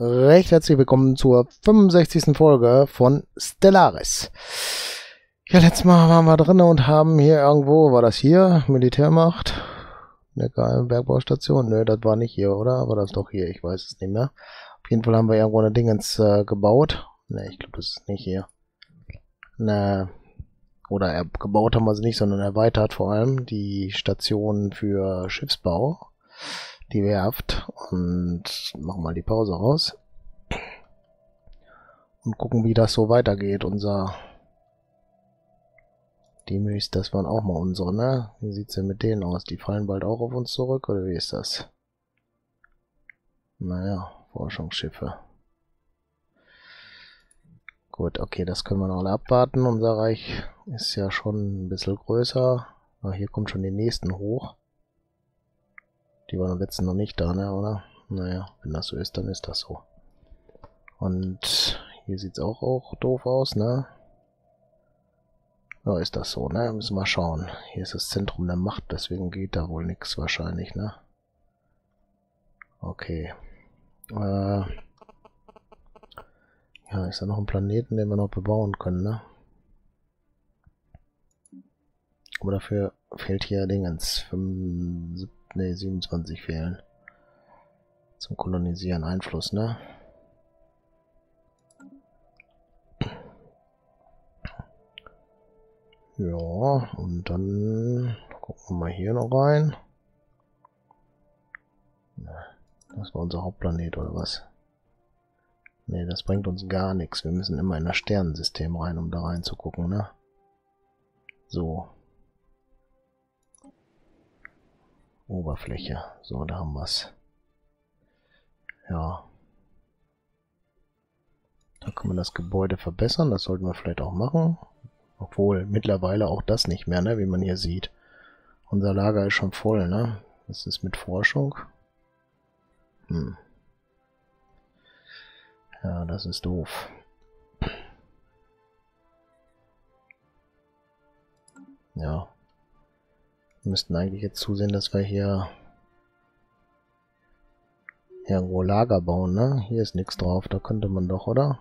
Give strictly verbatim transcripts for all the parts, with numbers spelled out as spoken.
Recht herzlich willkommen zur fünfundsechzigsten Folge von Stellaris. Ja, letztes Mal waren wir drin und haben hier irgendwo, war das hier, Militärmacht, Neckar, Bergbaustation, nö, das war nicht hier, oder? War das doch hier, ich weiß es nicht mehr. Auf jeden Fall haben wir irgendwo eine Dingens äh, gebaut. Ne, ich glaube, das ist nicht hier. Ne, oder er, gebaut haben wir sie nicht, sondern erweitert vor allem die Station für Schiffsbau. Die Werft, und machen mal die Pause raus und gucken, wie das so weitergeht. Unser die Milch, das waren auch mal unsere, ne? Wie sieht's denn mit denen aus? Die fallen bald auch auf uns zurück, oder wie ist das? Naja, Forschungsschiffe. Gut, okay, das können wir noch alle abwarten. Unser Reich ist ja schon ein bisschen größer. Ach, hier kommt schon die nächsten hoch. Die waren am letzten noch nicht da, ne, oder? Naja, wenn das so ist, dann ist das so. Und hier sieht es auch, auch doof aus, ne? Ja, ist das so, ne? Müssen wir schauen. Hier ist das Zentrum der Macht, deswegen geht da wohl nichts wahrscheinlich, ne? Okay. Äh ja, ist da noch ein Planeten, den wir noch bebauen können, ne? Aber dafür fehlt hier Dingens. Ne, siebenundzwanzig fehlen. Zum Kolonisieren Einfluss, ne? Ja, und dann gucken wir mal hier noch rein. Das war unser Hauptplanet, oder was? Ne, das bringt uns gar nichts. Wir müssen immer in das Sternensystem rein, um da reinzugucken, ne? So. Oberfläche. So, da haben wir es. Ja. Da kann man das Gebäude verbessern. Das sollten wir vielleicht auch machen. Obwohl, mittlerweile auch das nicht mehr, ne? Wie man hier sieht. Unser Lager ist schon voll, ne? Das ist mit Forschung. Hm. Ja, das ist doof. Ja. Wir müssten eigentlich jetzt zusehen, dass wir hier irgendwo Lager bauen, ne? Hier ist nichts drauf, da könnte man doch, oder?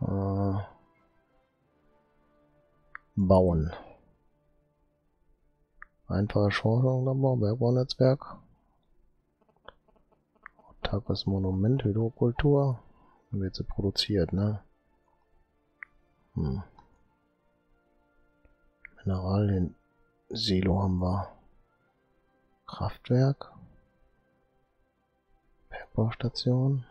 Äh, bauen. Einfache Schorschung, Bergbau, Bergbaunetzwerk. Otakas Monument, Hydrokultur. Wie wird sie produziert, ne? Hm. Mineralien Silo haben wir. Kraftwerk. Bergbaustation.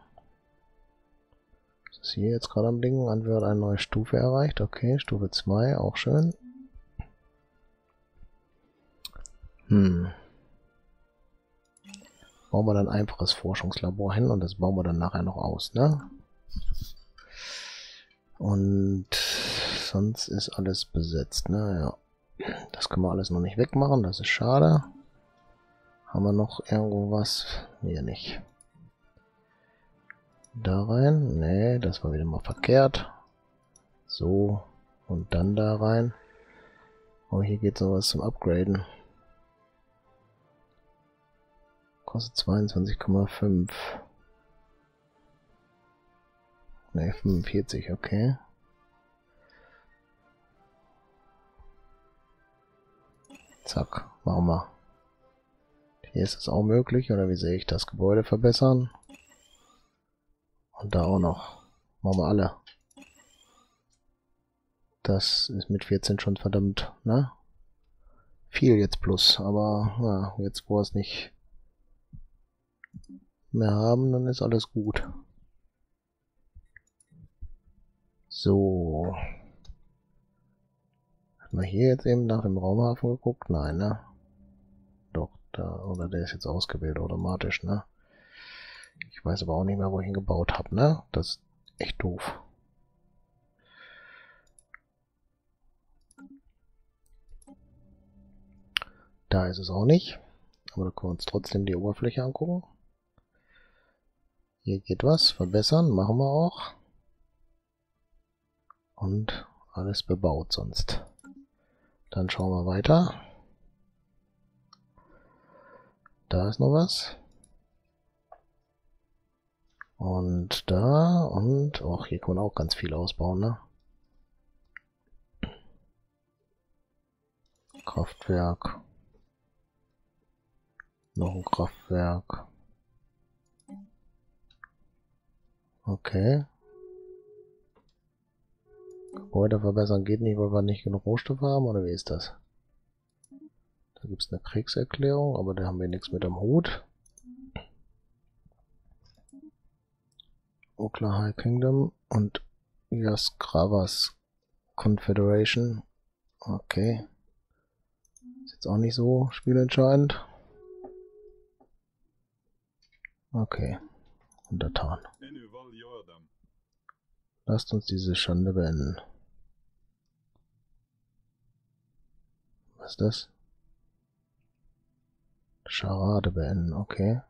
Was ist hier jetzt gerade am Ding? Antwort hat eine neue Stufe erreicht. Okay, Stufe zwei, auch schön. Hm. Bauen wir dann ein einfaches Forschungslabor hin und das bauen wir dann nachher noch aus, ne? Und sonst ist alles besetzt, naja. Das können wir alles noch nicht wegmachen, das ist schade. Haben wir noch irgendwo was? Nee, nicht. Da rein? Nee, das war wieder mal verkehrt. So, und dann da rein. Oh, hier geht noch was zum Upgraden. Kostet zweiundzwanzig Komma fünf. Nee, fünfundvierzig, okay. Zack, machen wir. Hier ist es auch möglich, oder wie sehe ich das? Gebäude verbessern. Und da auch noch. Machen wir alle. Das ist mit vierzehn schon verdammt, ne? Viel jetzt plus, aber ja, jetzt wo wir es nicht mehr haben, dann ist alles gut. So. Mal hier jetzt eben nach dem Raumhafen geguckt? Nein, ne? Doch, da, oder der ist jetzt ausgewählt automatisch, ne? Ich weiß aber auch nicht mehr, wo ich ihn gebaut habe, ne? Das ist echt doof. Da ist es auch nicht. Aber da können wir uns trotzdem die Oberfläche angucken. Hier geht was. Verbessern, machen wir auch. Und alles bebaut sonst. Dann schauen wir weiter. Da ist noch was. Und da und auch hier kann man auch ganz viel ausbauen, ne? Kraftwerk. Noch ein Kraftwerk. Okay. Gebäude verbessern geht nicht, weil wir nicht genug Rohstoffe haben, oder wie ist das? Da gibt es eine Kriegserklärung, aber da haben wir nichts mit am Hut. Okla High Kingdom und Yaskravas Confederation. Okay. Ist jetzt auch nicht so spielentscheidend. Okay. Untertan. Lasst uns diese Schande beenden. Was ist das? Scharade beenden, okay.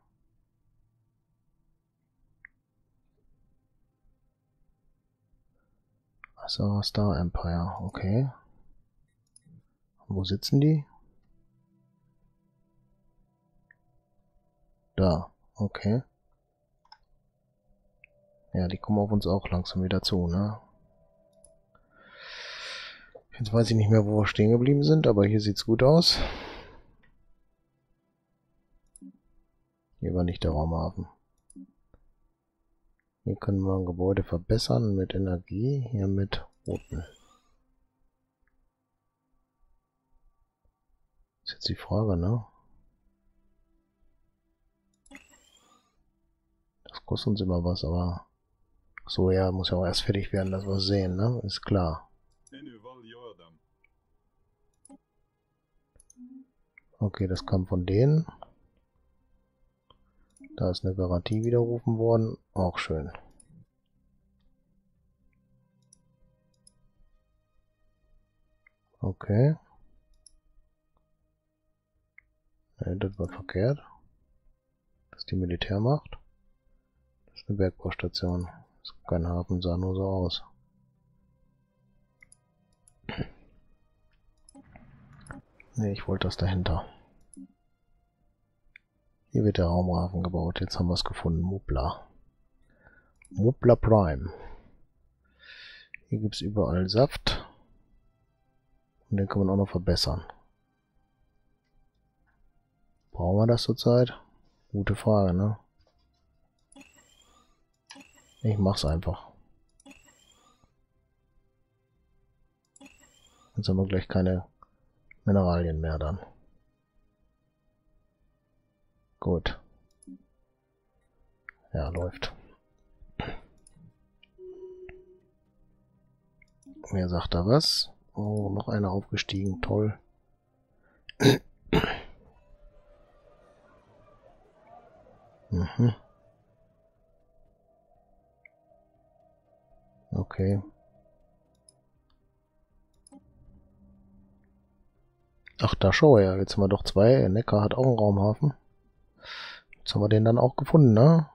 Asarer Star Empire, okay. Wo sitzen die? Da, okay. Ja, die kommen auf uns auch langsam wieder zu, ne? Jetzt weiß ich nicht mehr, wo wir stehen geblieben sind, aber hier sieht's gut aus. Hier war nicht der Raumhafen. Hier können wir ein Gebäude verbessern mit Energie, hier mit roten. Ist jetzt die Frage, ne? Das kostet uns immer was, aber... So, ja, muss ja auch erst fertig werden, dass wir es sehen, ne? Ist klar. Okay, das kam von denen. Da ist eine Garantie widerrufen worden. Auch schön. Okay. Ne, das war verkehrt. Das ist die Militärmacht. Das ist eine Bergbaustation. Das ist kein Hafen, sah nur so aus. Ne, ich wollte das dahinter. Hier wird der Raumhafen gebaut. Jetzt haben wir es gefunden. Mubla. Mubla Prime. Hier gibt es überall Saft. Und den kann man auch noch verbessern. Brauchen wir das zurzeit? Gute Frage, ne? Ich mach's einfach. Jetzt haben wir gleich keine Mineralien mehr dann. Gut. Ja, läuft. Wer sagt da was? Oh, noch einer aufgestiegen. Toll. Mhm. Okay. Ach, da schau ja. Jetzt haben wir doch zwei. Neckar hat auch einen Raumhafen. Jetzt haben wir den dann auch gefunden, ne?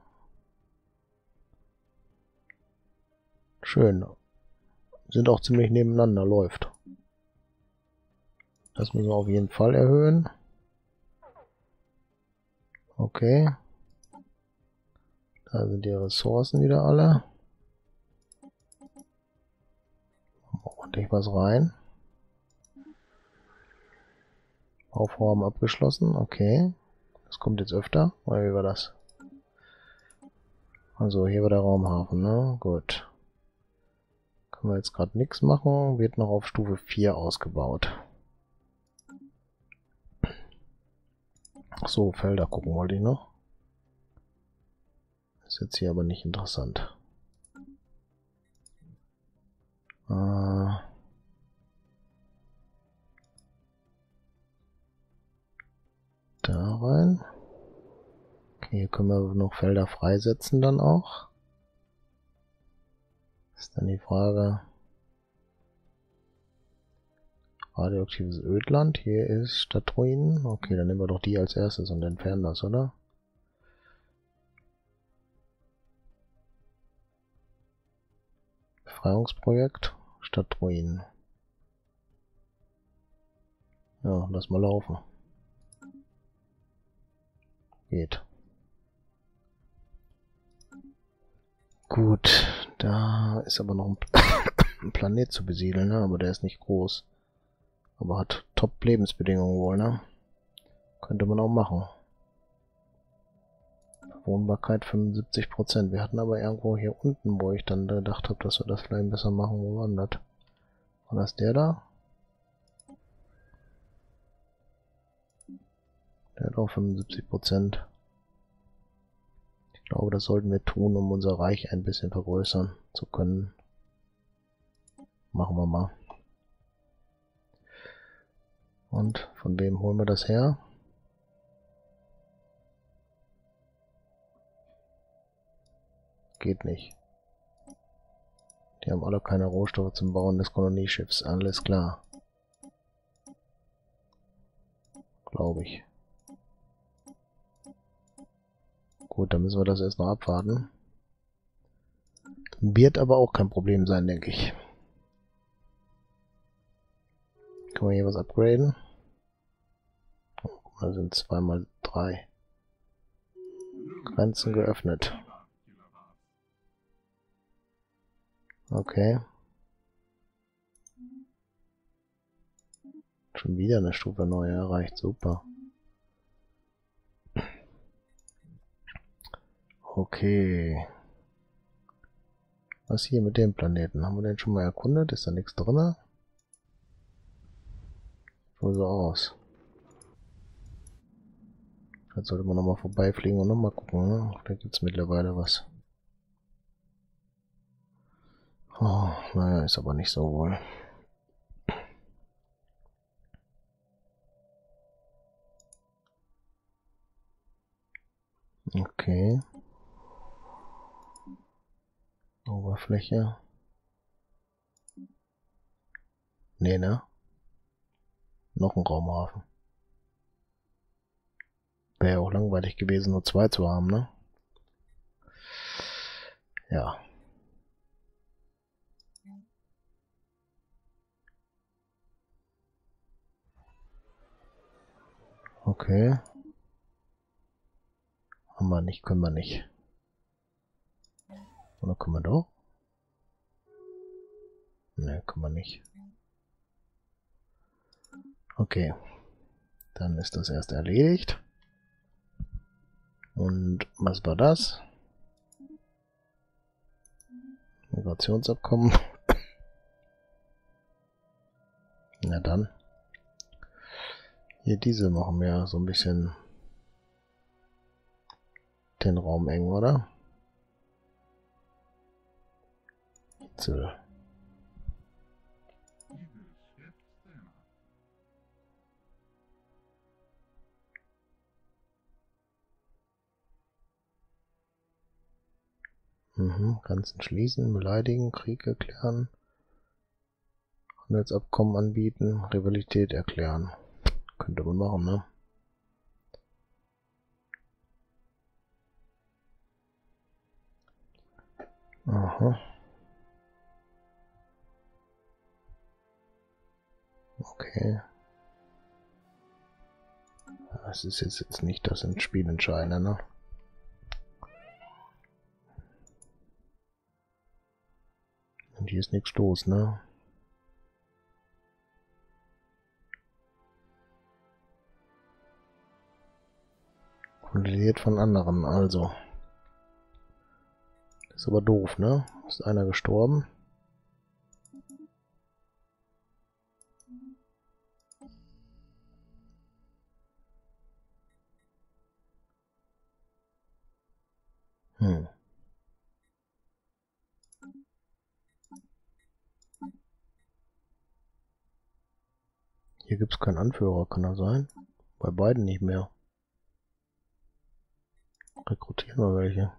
Schön. Sind auch ziemlich nebeneinander, läuft. Das müssen wir auf jeden Fall erhöhen. Okay. Da sind die Ressourcen wieder alle. Ordentlich was rein. Aufräumen abgeschlossen, okay. Das kommt jetzt öfter, oder wie war das? Also hier war der Raumhafen, ne? Gut. Können wir jetzt gerade nichts machen. Wird noch auf Stufe vier ausgebaut. Achso, Felder gucken wollte ich noch. Ist jetzt hier aber nicht interessant. Äh... Da rein. Okay, hier können wir noch Felder freisetzen dann auch. Ist dann die Frage. Radioaktives Ödland. Hier ist Stadtruinen. Okay, dann nehmen wir doch die als erstes und entfernen das, oder? Befreiungsprojekt. Stadtruinen. Ja, lass mal laufen. Geht. Gut, da ist aber noch ein Planet zu besiedeln, ne? Aber der ist nicht groß. Aber hat Top-Lebensbedingungen wohl, ne? Könnte man auch machen. Wohnbarkeit fünfundsiebzig Prozent. Wir hatten aber irgendwo hier unten, wo ich dann gedacht habe, dass wir das vielleicht besser machen, wo war das? War das der da? Der hat auch fünfundsiebzig Prozent. Ich glaube, das sollten wir tun, um unser Reich ein bisschen vergrößern zu können. Machen wir mal. Und von wem holen wir das her? Geht nicht. Die haben alle keine Rohstoffe zum Bauen des Kolonieschiffs. Alles klar. Glaube ich. Gut, dann müssen wir das erst noch abwarten. Wird aber auch kein Problem sein, denke ich. Können wir hier was upgraden? Oh, guck mal, sind zweimal drei. Grenzen geöffnet. Okay. Schon wieder eine Stufe neu erreicht. Super. Okay. Was hier mit dem Planeten? Haben wir den schon mal erkundet? Ist da nichts drin? Wohl so aus. Jetzt sollte man nochmal vorbeifliegen und nochmal gucken, ne? Da gibt es mittlerweile was. Oh, naja, ist aber nicht so wohl. Okay. Oberfläche. Nee, ne? Noch ein Raumhafen. Wäre ja auch langweilig gewesen, nur zwei zu haben, ne? Ja. Okay. Haben wir nicht, können wir nicht. Oder können wir doch? Ne, können wir nicht. Okay. Dann ist das erst erledigt. Und was war das? Migrationsabkommen. Na dann. Hier diese machen wir so ein bisschen den Raum eng, oder? Zell. Mhm, Grenzen schließen, beleidigen, Krieg erklären, Handelsabkommen anbieten, Rivalität erklären. Könnte man machen, ne? Aha. Okay. Das ist jetzt, jetzt nicht das Spiel entscheidende, ne? Und hier ist nichts los, ne? Kontrolliert von anderen, also. Das ist aber doof, ne? Ist einer gestorben? Hm. Hier gibt es keinen Anführer, kann er sein? Bei beiden nicht mehr. Rekrutieren wir welche.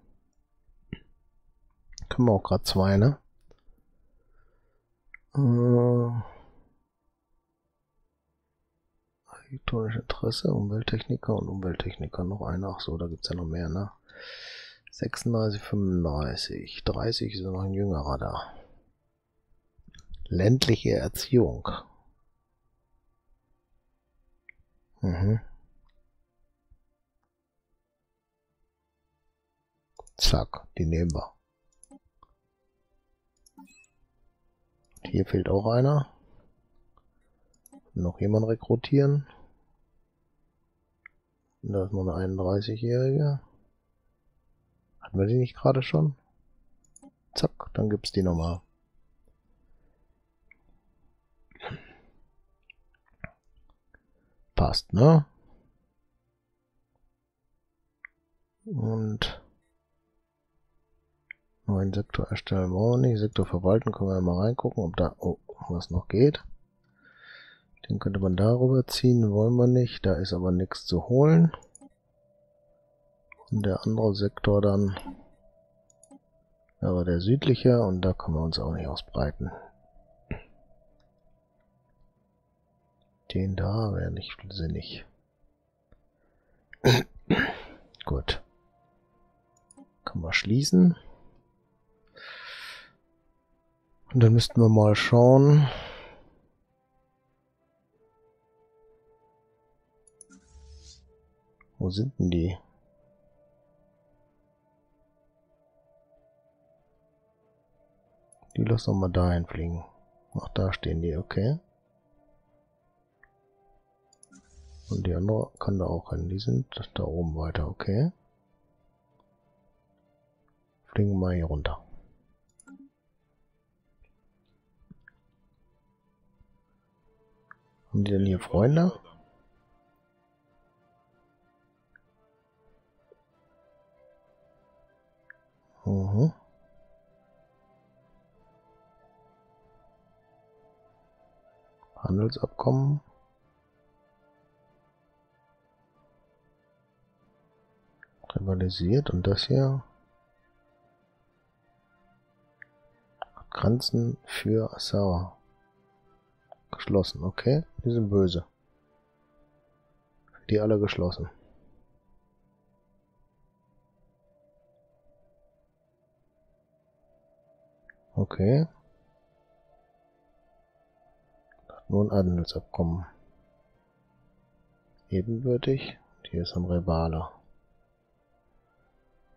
Können wir auch gerade zwei, ne? Äh, architektonisches Interesse, Umwelttechniker und Umwelttechniker. Noch einer, ach so, da gibt es ja noch mehr, ne? sechsunddreißig, fünfunddreißig, dreißig ist noch ein jüngerer da. Ländliche Erziehung. Mhm. Zack, die nehmen wir. Hier fehlt auch einer. Noch jemand rekrutieren. Und da ist noch eine einunddreißigjährige. Hatten wir die nicht gerade schon? Zack, dann gibt's die nochmal. Passt, ne? Und neuen Sektor erstellen wollen wir nicht. Sektor verwalten, können wir ja mal reingucken, ob da oh, was noch geht. Den könnte man darüber ziehen, wollen wir nicht. Da ist aber nichts zu holen. Und der andere Sektor dann, aber der südliche, und da können wir uns auch nicht ausbreiten. Den da wäre nicht sinnig. Gut. Können wir schließen. Und dann müssten wir mal schauen. Wo sind denn die? Die lassen wir mal dahin fliegen. Ach, da stehen die, okay. Und die andere kann da auch hin. Die sind da oben weiter, okay. Fliegen wir mal hier runter. Haben die denn hier Freunde? Mhm. Handelsabkommen. Rivalisiert, und das hier. Grenzen für Asarer. Geschlossen, okay. Die sind böse. Für die alle geschlossen. Okay. Nur ein Handelsabkommen. Ebenbürtig. Hier ist ein Rivaler.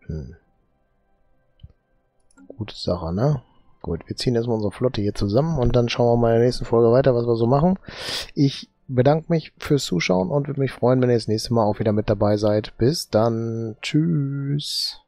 Hm. Gute Sache, ne? Gut, wir ziehen erstmal unsere Flotte hier zusammen und dann schauen wir mal in der nächsten Folge weiter, was wir so machen. Ich bedanke mich fürs Zuschauen und würde mich freuen, wenn ihr das nächste Mal auch wieder mit dabei seid. Bis dann. Tschüss.